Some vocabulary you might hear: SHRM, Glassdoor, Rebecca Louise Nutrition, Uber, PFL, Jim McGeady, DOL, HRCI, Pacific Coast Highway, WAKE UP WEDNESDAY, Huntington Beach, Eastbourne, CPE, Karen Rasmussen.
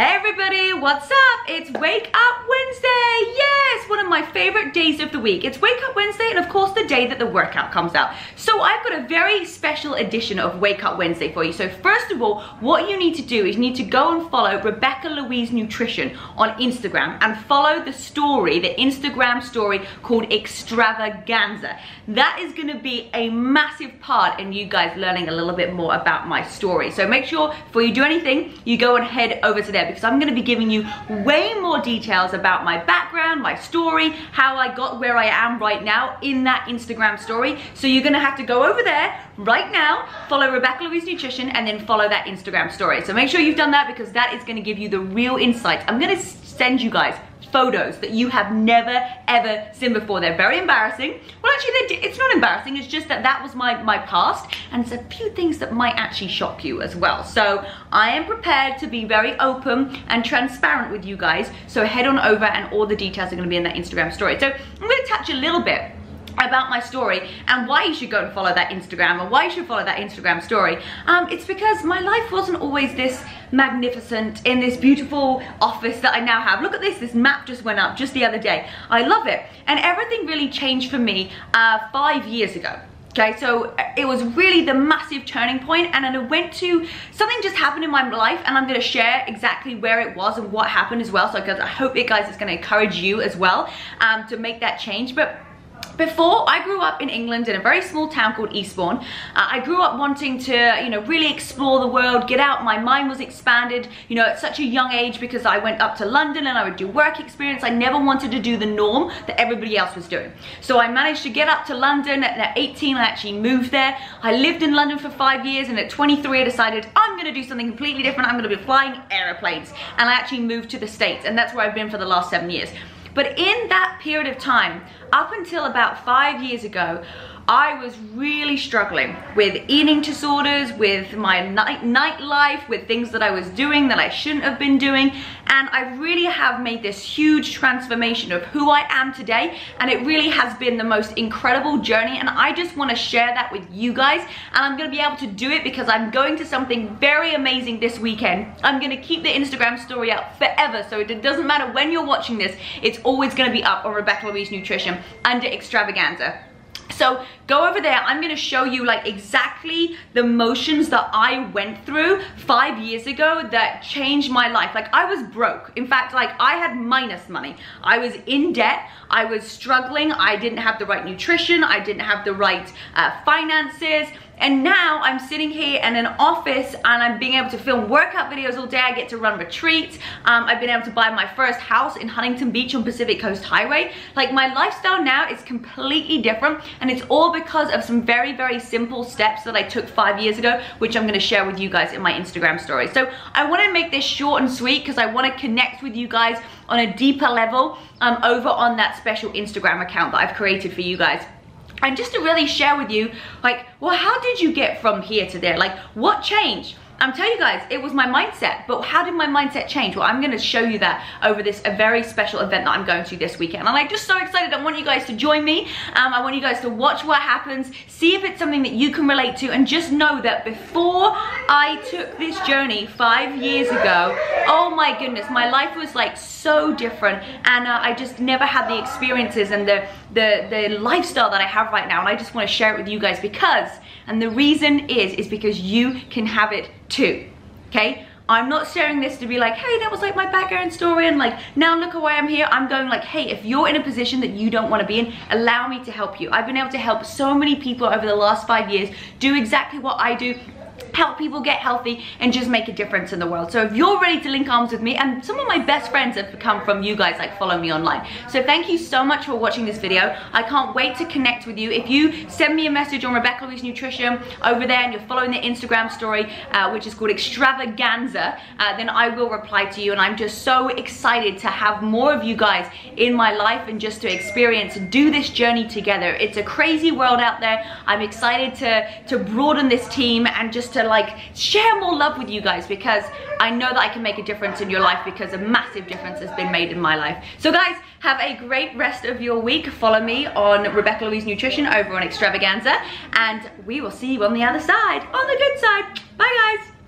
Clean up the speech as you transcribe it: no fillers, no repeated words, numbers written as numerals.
Hey everybody, what's up? It's Wake Up Wednesday. Yes, one of my favorite days of the week. It's Wake Up Wednesday and of course the day that the workout comes out. So I've got a very special edition of Wake Up Wednesday for you. So first of all, what you need to do is you need to go and follow Rebecca Louise Nutrition on Instagram and follow the story, the Instagram story called Extravaganza. That is gonna be a massive part in you guys learning a little bit more about my story. So make sure before you do anything, you go and head over to there because I'm going to be giving you way more details about my background, my story, how I got where I am right now in that Instagram story. So you're going to have to go over there right now, follow Rebecca Louise Nutrition, and then follow that Instagram story. So make sure you've done that because that is going to give you the real insights. I'm going to send you guys photos that you have never ever seen before. They're very embarrassing. Well, actually, it's not embarrassing. It's just that that was my past, and it's a few things that might actually shock you as well. So I am prepared to be very open and transparent with you guys. So head on over, and all the details are going to be in that Instagram story. So I'm going to touch a little bit about my story and why you should go and follow that Instagram and why you should follow that Instagram story. It's because my life wasn't always this magnificent in this beautiful office that I now have. Look at this map just went up just the other day. I love it. And everything really changed for me 5 years ago. Okay, so it was really the massive turning point, and then I went to, something just happened in my life, and I'm going to share exactly where it was and what happened as well. So I hope it, guys, is going to encourage you as well to make that change. But before, I grew up in England in a very small town called Eastbourne. I grew up wanting to, really explore the world, get out. My mind was expanded, at such a young age because I went up to London and I would do work experience. I never wanted to do the norm that everybody else was doing. So I managed to get up to London. At 18, I actually moved there. I lived in London for 5 years, and at 23, I decided I'm going to do something completely different. I'm going to be flying airplanes. And I actually moved to the States, and that's where I've been for the last 7 years. But in that period of time, up until about 5 years ago, I was really struggling with eating disorders, with my nightlife, with things that I was doing that I shouldn't have been doing. And I really have made this huge transformation of who I am today. And it really has been the most incredible journey. And I just want to share that with you guys. And I'm going to be able to do it because I'm going to something very amazing this weekend. I'm going to keep the Instagram story up forever. So it doesn't matter when you're watching this. It's always going to be up on Rebecca Louise Nutrition under Extravaganza. So go over there. I'm going to show you like exactly the motions that I went through 5 years ago that changed my life. Like I was broke. In fact, like I had minus money. I was in debt. I was struggling. I didn't have the right nutrition. I didn't have the right finances. And now I'm sitting here in an office and I'm being able to film workout videos all day. I get to run retreats. I've been able to buy my first house in Huntington Beach on Pacific Coast Highway. Like my lifestyle now is completely different, and it's all because of some very, very simple steps that I took 5 years ago, which I'm gonna share with you guys in my Instagram story. So I wanna make this short and sweet because I wanna connect with you guys on a deeper level over on that special Instagram account that I've created for you guys. And just to really share with you, like, well, how did you get from here to there? Like, what changed? I'm telling you guys, it was my mindset. But how did my mindset change? Well, I'm going to show you that over this a very special event that I'm going to this weekend. And I'm just so excited. I want you guys to join me. I want you guys to watch what happens, see if it's something that you can relate to, and just know that before I took this journey 5 years ago, oh my goodness, my life was like so different, and I just never had the experiences and the lifestyle that I have right now. And I just want to share it with you guys because, and the reason is because you can have it too, okay? I'm not sharing this to be like, hey, that was like my background story and like, now look at why I'm here. I'm going like, hey, if you're in a position that you don't want to be in, allow me to help you. I've been able to help so many people over the last 5 years do exactly what I do, help people get healthy and just make a difference in the world. So if you're ready to link arms with me, and some of my best friends have come from you guys like follow me online. So thank you so much for watching this video. I can't wait to connect with you. If you send me a message on Rebecca Louise Nutrition over there and you're following the Instagram story, which is called Extravaganza, then I will reply to you. And I'm just so excited to have more of you guys in my life and just to experience and do this journey together. It's a crazy world out there. I'm excited to broaden this team and just to like share more love with you guys because I know that I can make a difference in your life because a massive difference has been made in my life. So guys, have a great rest of your week. Follow me on Rebecca Louise Nutrition over on Extravaganza, and we will see you on the other side, on the good side. Bye guys.